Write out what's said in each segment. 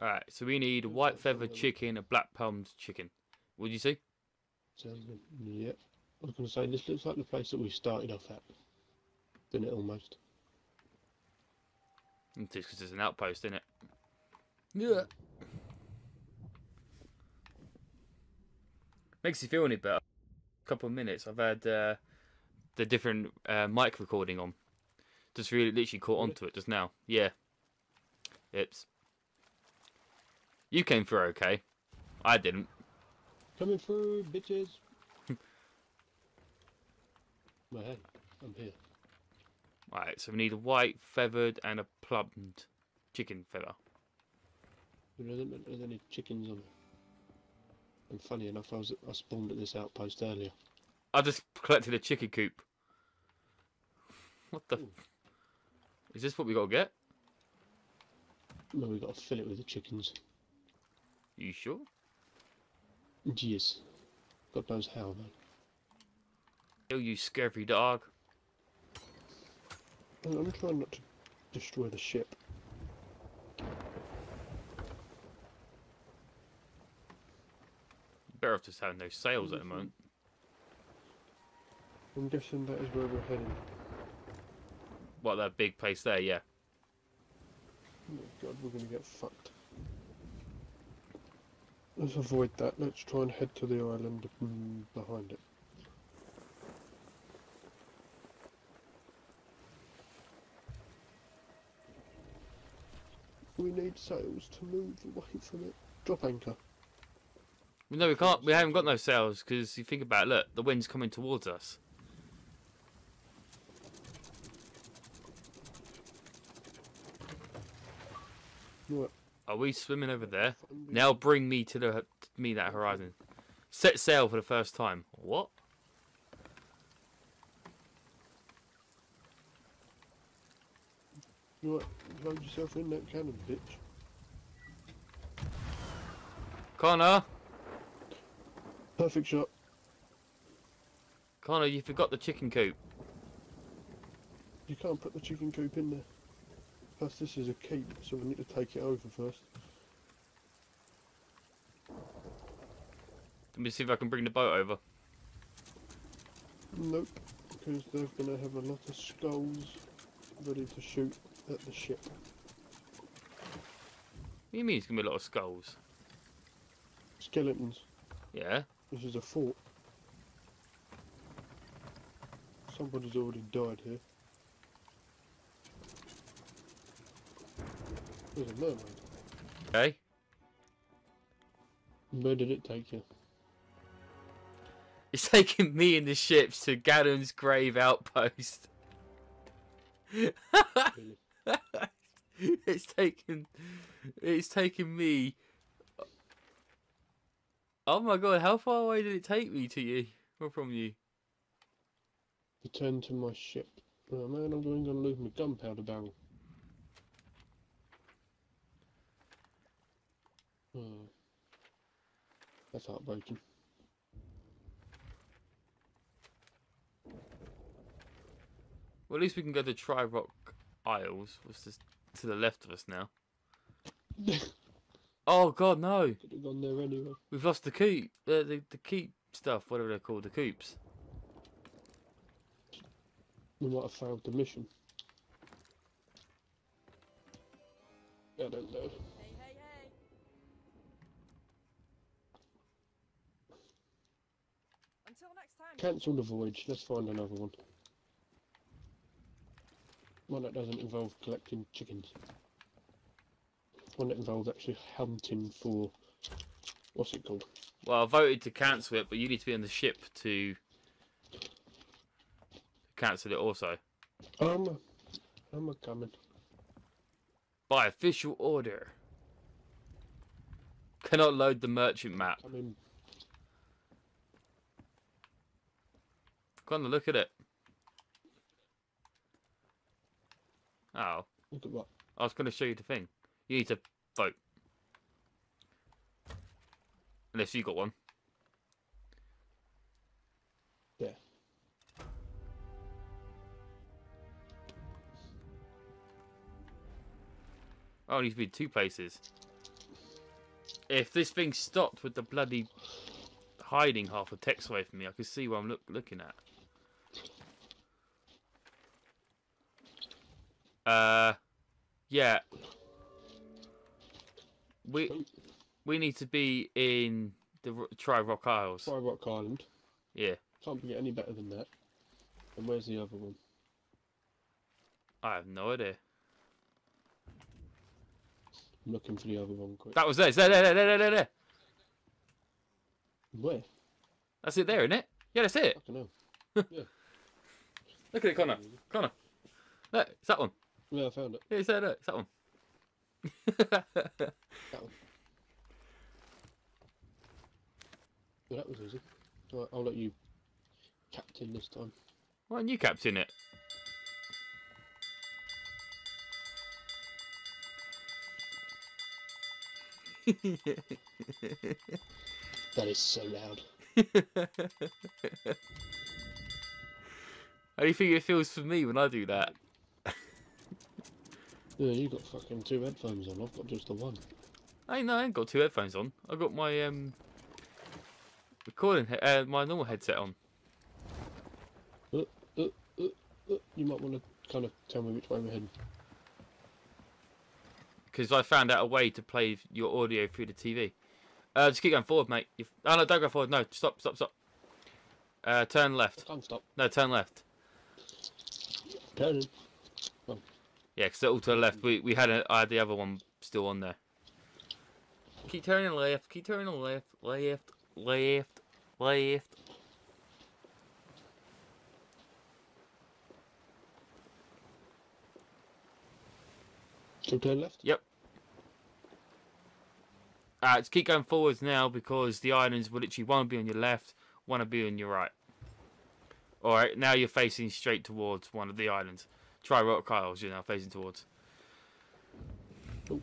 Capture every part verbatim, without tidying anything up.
Alright, so we need white feathered chicken and black palmed chicken. What do you see? Yep. I was going to say, this looks like the place that we started off at. Didn't it, almost? It's because it's an outpost, isn't it? Yeah. Makes you feel any better. A couple of minutes. I've had uh, the different uh, mic recording on. Just really literally caught onto it just now. Yeah. It's. You came through okay. I didn't. Coming through, bitches. My head. I'm here. Alright, so we need a white feathered and a plumbed chicken feather. There isn't any chickens on it. And funny enough, I was I spawned at this outpost earlier. I just collected a chicken coop. What the? Ooh. Is this what we gotta get? No, we gotta fill it with the chickens. You sure? Yes. God knows how, man. Yo, you scary dog. I'm trying not to destroy the ship. Better off just having no sails at the moment. I'm guessing that is where we're heading. What, that big place there? Yeah. Oh God, we're gonna get fucked. Let's avoid that. Let's try and head to the island behind it. We need sails to move away from it. Drop anchor. No, we can't. We haven't got no sails because you think about it. Look, the wind's coming towards us. What? Are we swimming over there? Now bring me to the to me that horizon. Set sail for the first time. What? You know what? Load yourself in that cannon, bitch. Connor. Perfect shot. Connor, you forgot the chicken coop. You can't put the chicken coop in there. Plus, this is a keep, so we need to take it over first. Let me see if I can bring the boat over. Nope, because they're going to have a lot of skulls ready to shoot at the ship. What do you mean it's going to be a lot of skulls? Skeletons. Yeah? This is a fort. Somebody's already died here. There's a mermaid. Okay. Where did it take you? It's taking me and the ships to Gannon's grave outpost. It's taken. It's taken me. Oh my God! How far away did it take me to you? Or from you? Return to my ship. Oh man, I'm going to lose my gunpowder barrel. Oh, that's heartbreaking. Well, at least we can go to Tri-Rock Isles, which is to the left of us now. Oh God, no! Could have gone there anyway. We've lost the keep, uh, the the keep stuff, whatever they're called, the coops. We might have failed the mission. I don't know. Cancel the voyage, let's find another one. One that doesn't involve collecting chickens. One that involves actually hunting for... what's it called? Well, I voted to cancel it, but you need to be on the ship to cancel it also. Um, I'm coming. By official order. Cannot load the merchant map. Coming. Gonna look at it. Oh. Look at what? I was gonna show you the thing. You need to vote. Unless you got one. Yeah. Oh, it needs to be two places. If this thing stopped with the bloody hiding half a text away from me, I could see what I'm look looking at. Uh, yeah. We we need to be in the Tri-Rock Isles. Tri-Rock Island. Yeah. Can't get any better than that. And where's the other one? I have no idea. I'm looking for the other one quick. That was there. It's there, there, there, there, there, there. Where? That's it there, isn't it? Yeah, that's it. Fucking hell. Yeah. Look at it, Connor. Connor. Look, it's that one. Yeah, I found it. Yeah, it's there, look. It's that one. That one. Well, that was easy. Right, I'll let you captain this time. Why don't you captain it? That is so loud. How do you think it feels for me when I do that? Yeah, you got fucking two headphones on. I've got just the one. I no, I ain't got two headphones on. I've got my um recording, uh, my normal headset on. Uh, uh, uh, uh. You might want to kind of tell me which way we're heading. Because I found out a way to play your audio through the T V. Uh, just keep going forward, mate. You've... Oh no, don't go forward. No, stop, stop, stop. Uh, turn left. I can't stop. No, turn left. Turn. Oh. Yeah, because all to the left. We we had a, I had the other one still on there. Keep turning left. Keep turning left. Left. Left. Left. Keep turning left. Yep. Uh, just keep going forwards now because the islands will literally want to be on your left, want to be on your right. All right, now you're facing straight towards one of the islands. Tri-Rock Isles, you're now facing towards. Ooh.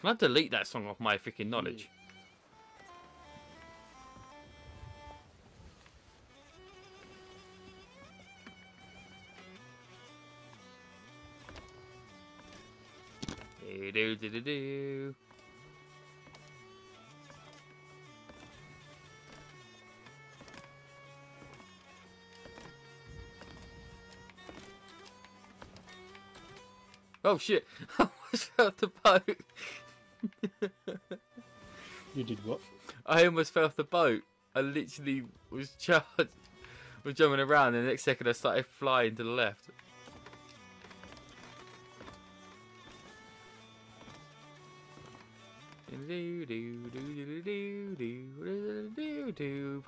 Can I delete that song off my freaking knowledge? Mm. Do, do, do, do. Oh shit! I almost fell off the boat. You did what? I almost fell off the boat. I literally was charged, was jumping around, and the next second I started flying to the left.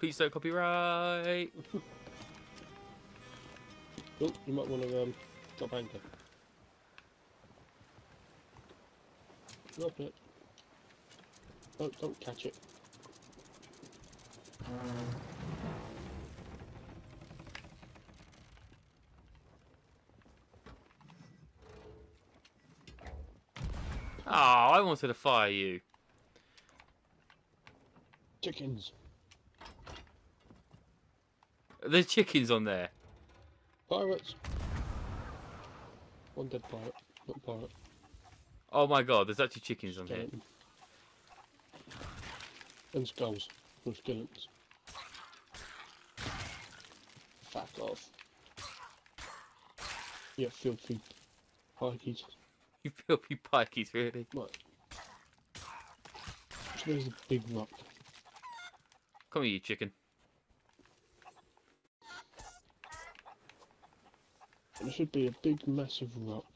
Please don't copyright. Oh, you might want to um, drop anchor. Drop it. Oh, don't catch it. Oh, I wanted to fire you. Chickens. There's chickens on there. Pirates. One dead pirate. Not pirate. Oh my god, there's actually chickens on Skeleton. Here. And skulls. Or skeletons. Fuck off. Yeah, filthy pikeys. You filthy pikeys, really? Right. There's a big rock. Come here, you chicken. There should be a big, massive rock.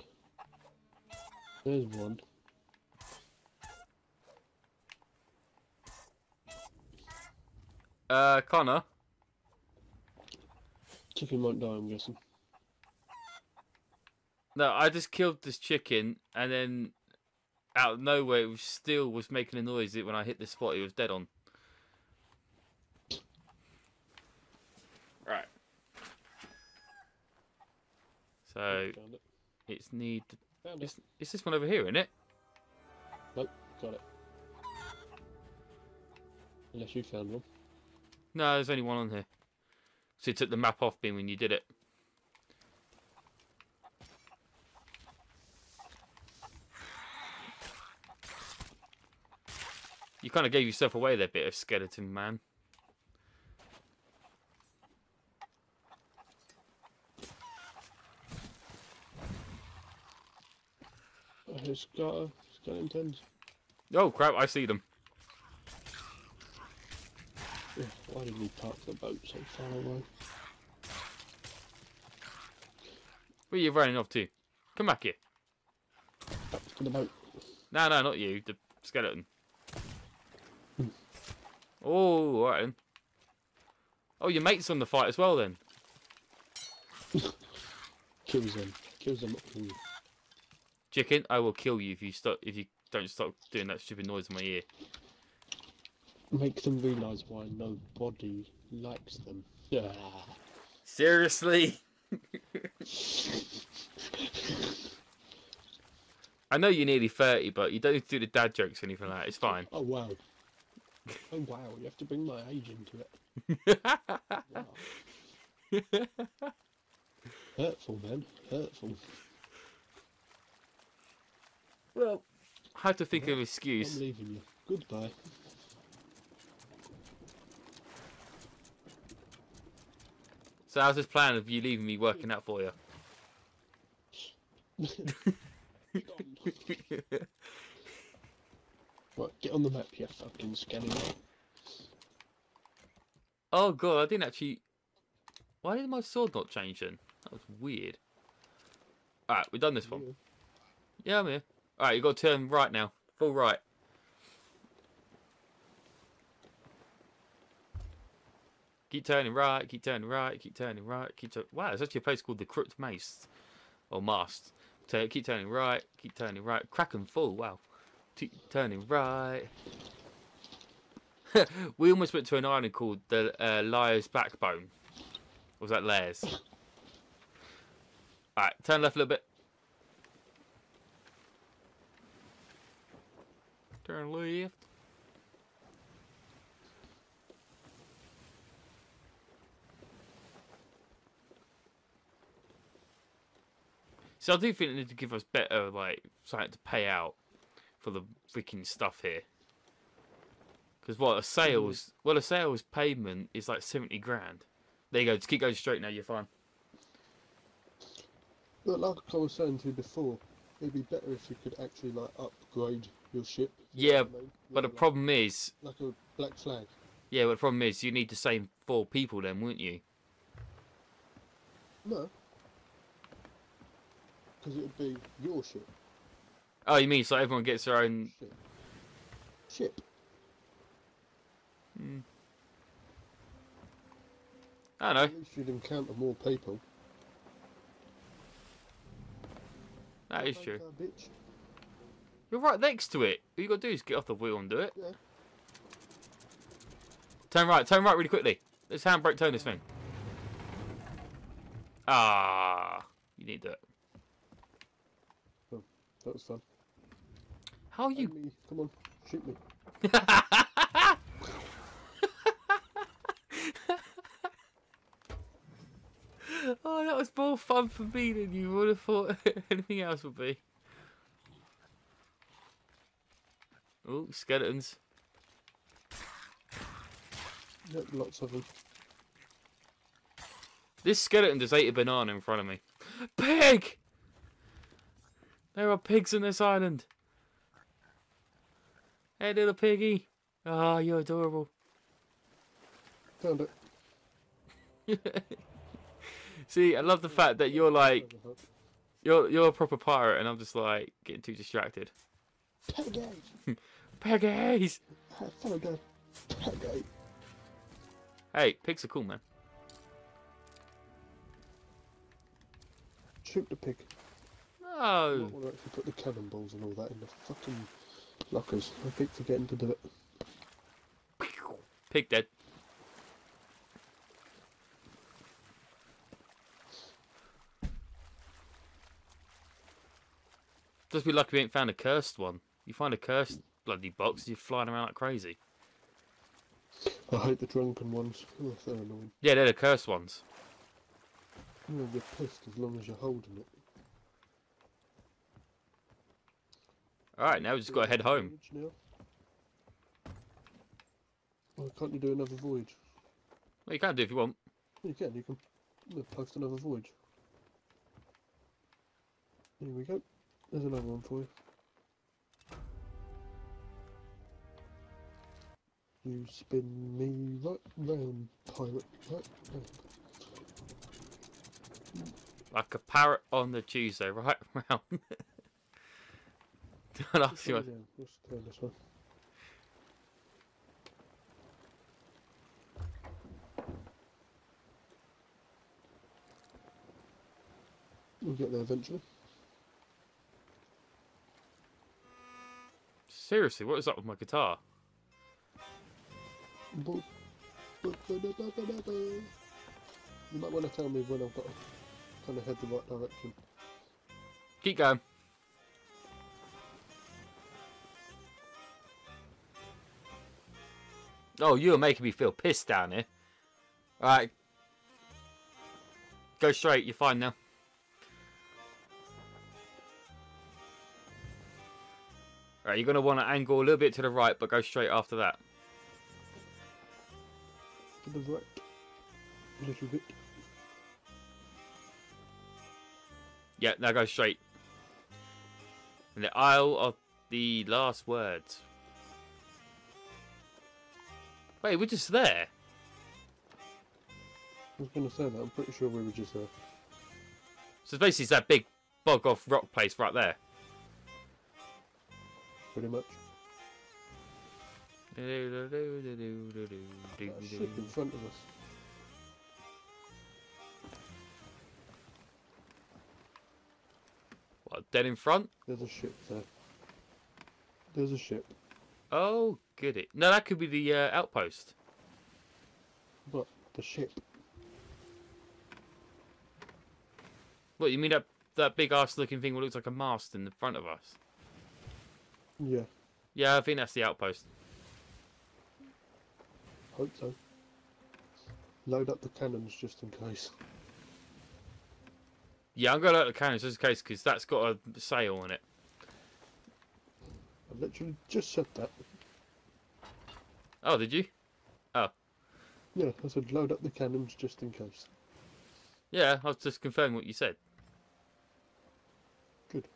There's one. Uh, Connor? Chicken won't die, I'm guessing. No, I just killed this chicken, and then out of nowhere, it was still was making a noise when I hit the spot it was dead on. Right. So, it. it's need. Found it's, it. it's this one over here, isn't it? Nope, got it. Unless you found one. No, there's only one on here. So you took the map off, being when you did it. You kind of gave yourself away there, bit of skeleton man. Who's got a skeleton tins? Oh crap! I see them. Why did we park the boat so far away? Where are you running off to? Come back here. Back to the boat. No, no, not you. The skeleton. Oh, all right then. Oh, your mate's on the fight as well then. Kills him. Kills him. Ooh. Chicken, I will kill you if you stop. If you don't stop doing that stupid noise in my ear. Make them realise why nobody likes them. Yeah. Seriously. I know you're nearly thirty, but you don't need to do the dad jokes or anything like that. It's fine. Oh wow. Oh wow. You have to bring my age into it. Wow. Hurtful, man. Hurtful. Well, I have to think yeah, of an excuse. I'm leaving you. Goodbye. So how's this plan of you leaving me working out for you? Right, get on the map, you fucking scallywag. Oh god, I didn't actually... Why did my sword not change then? That was weird. Alright, we've done this one. Yeah, I'm here. Alright, you've got to turn right now. Full right. Keep turning right, keep turning right, keep turning right, keep turning... Wow, there's actually a place called the Crooked Mace. Or Mast. Turn, keep turning right, keep turning right. Crack and fall, wow. Keep turning right. We almost went to an island called the uh, Liar's Backbone. Or was that Lairs? Alright, turn left a little bit. Turn left. So I do think they need to give us better, like, something to pay out for the freaking stuff here. Because what a sales, well, a sales payment is like seventy grand. There you go. Just keep going straight now. You're fine. But like I was saying to you before, it'd be better if you could actually like upgrade your ship. Yeah, you know, but know, the like, problem is like a black flag. Yeah, but the problem is you need the same four people then, wouldn't you? No. Because it would be your ship. Oh, you mean so everyone gets their own... Ship. Ship. Hmm. I don't know. At least you'd encounter more people. That is true. Car, bitch. You're right next to it. All you got to do is get off the wheel and do it. Yeah. Turn right. Turn right really quickly. Let's handbrake turn this thing. Ah. You need that. That was fun. How are you? Me. Come on, shoot me. Oh, that was more fun for me than you would have thought anything else would be. Oh, skeletons. Yep, lots of them. This skeleton just ate a banana in front of me. Pig! There are pigs on this island. Hey, little piggy. Ah, oh, you're adorable. Found it. See, I love the fact that you're like, you're you're a proper pirate, and I'm just like getting too distracted. Peggy. Peggy. Peggy. Hey, pigs are cool, man. Shoot the pig. Oh. I don't want to actually put the cannonballs and all that in the fucking lockers. I keep forgetting to do it. Pig dead. Just be lucky we ain't found a cursed one. You find a cursed bloody box, you're flying around like crazy. I hate the drunken ones. Oh, they're annoying. Yeah, they're the cursed ones. You're pissed as long as you're holding it. Alright, now we just got to head home. Why can't you do another voyage? Well, you can do if you want. You can, you can post another voyage. Here we go. There's another one for you. You spin me right round, pirate, right round. Like a parrot on the Tuesday, right round. Don't ask you one. Let's turn this one. We'll get there eventually. Seriously, what is up with my guitar? You might want to tell me when I've got to kind of head the right direction. Keep going. Oh, you're making me feel pissed down here. Alright. Go straight, you're fine now. Alright, you're going to want to angle a little bit to the right, but go straight after that. To the right. A little bit. Yeah, now go straight. In the Isle of the Last Words. Wait, we're just there. I was going to say that. I'm pretty sure we were just there. So basically, it's that big bog-off rock place right there. Pretty much. That ship in front of us. What, dead in front? There's a ship there. There's a ship. Oh, get it. No, that could be the uh, outpost. What? The ship? What, you mean that, that big ass looking thing that looks like a mast in the front of us? Yeah. Yeah, I think that's the outpost. Hope so. Load up the cannons just in case. Yeah, I'm going to load up the cannons just in case because that's got a sail on it. I literally just said that. Oh, did you? Oh. Yeah, I said load up the cannons just in case. Yeah, I was just confirming what you said. Good.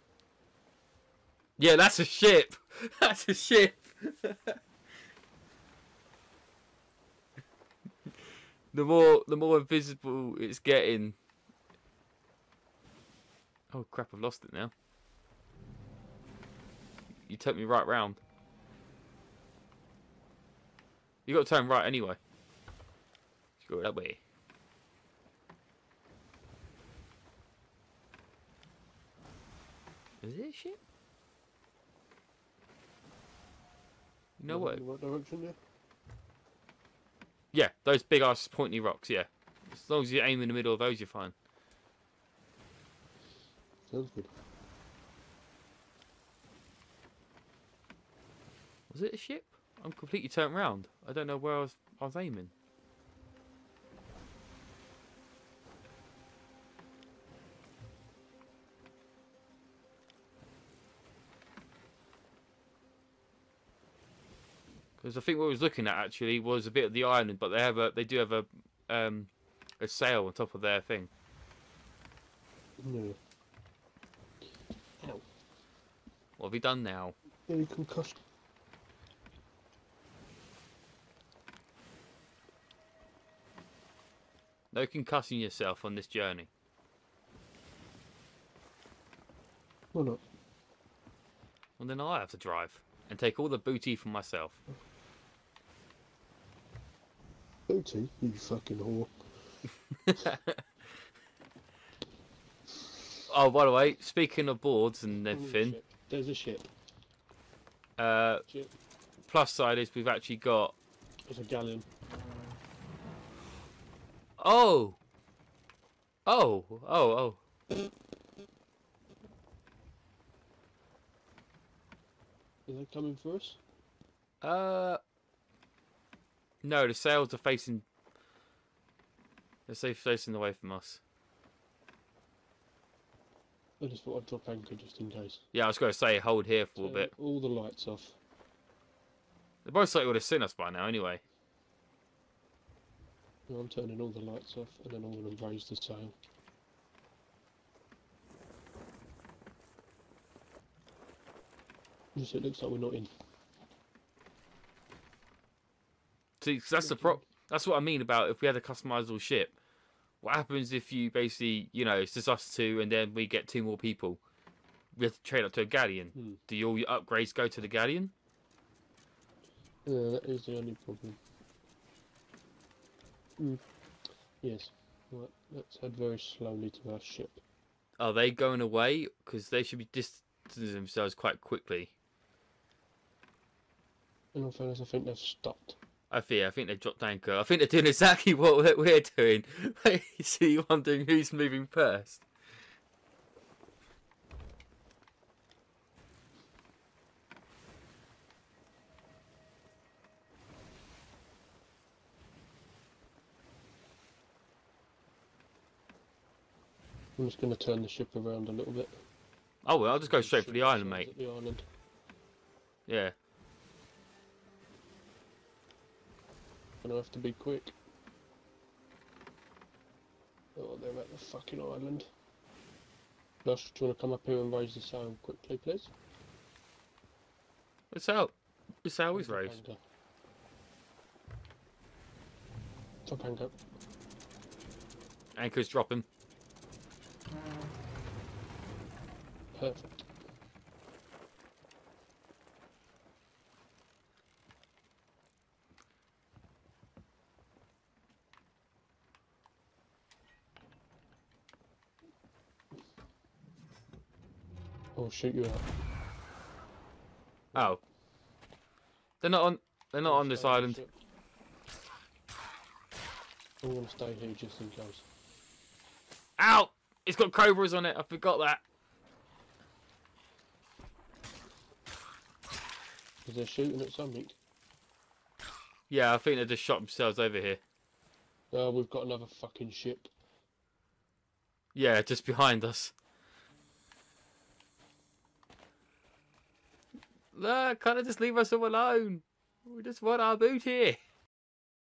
Yeah, that's a ship! That's a ship! The more, the more invisible it's getting. Oh crap! I've lost it now. You took me right round. You got to turn right anyway. Let's go that way. Is it a ship? You know what? What direction there? Yeah, those big ass pointy rocks, yeah. As long as you aim in the middle of those, you're fine. Sounds good. Was it a ship? I'm completely turned round. I don't know where I was, I was aiming. Because I think what I was looking at actually was a bit of the island, but they have a, they do have a, um, a sail on top of their thing. No. Ow. What have you done now? Any concussion? No concussing yourself on this journey. Why not? Well, then I have to drive and take all the booty for myself. Booty, you fucking whore. Oh, by the way, speaking of boards and everything, there's a ship. Uh, ship. Plus side is we've actually got. There's a galleon. Oh. Oh. Oh. Oh. Is it coming for us? Uh. No, the sails are facing. They're facing away from us. I just thought I'd drop anchor just in case. Yeah, I was going to say hold here for so, a bit. All the lights off. They both like would have seen us by now, anyway. Now I'm turning all the lights off and then I'm going to raise the sail. Just, it looks like we're not in. See, that's the pro that's what I mean about if we had a customizable ship. What happens if you basically, you know, it's just us two and then we get two more people? We have to trade up to a galleon. Hmm. Do all your upgrades go to the galleon? Yeah, that is the only problem. Mm. Yes. Right, let's head very slowly to our ship. Are they going away? Because they should be distancing themselves quite quickly. In all fairness, I think they've stopped. I fear, I think they've dropped anchor. I think they're doing exactly what we're doing. See, wondering who's moving first. I'm just going to turn the ship around a little bit. Oh, well, I'll just go straight for the island, mate. The island. Yeah. And I have to be quick. Oh, they're at the fucking island. Josh, do you want to come up here and raise the sail quickly, please? The sail, the sail is raised. Top anchor. Anchor's dropping. Perfect. I'll shoot you out. Oh. They're not on they're not on this island. I'm gonna stay here just in case. Ow! It's got cobras on it, I forgot that. Because they're shooting at something. Yeah, I think they just shot themselves over here. Oh, uh, we've got another fucking ship. Yeah, just behind us. Look, can't they just leave us all alone? We just want our boot here.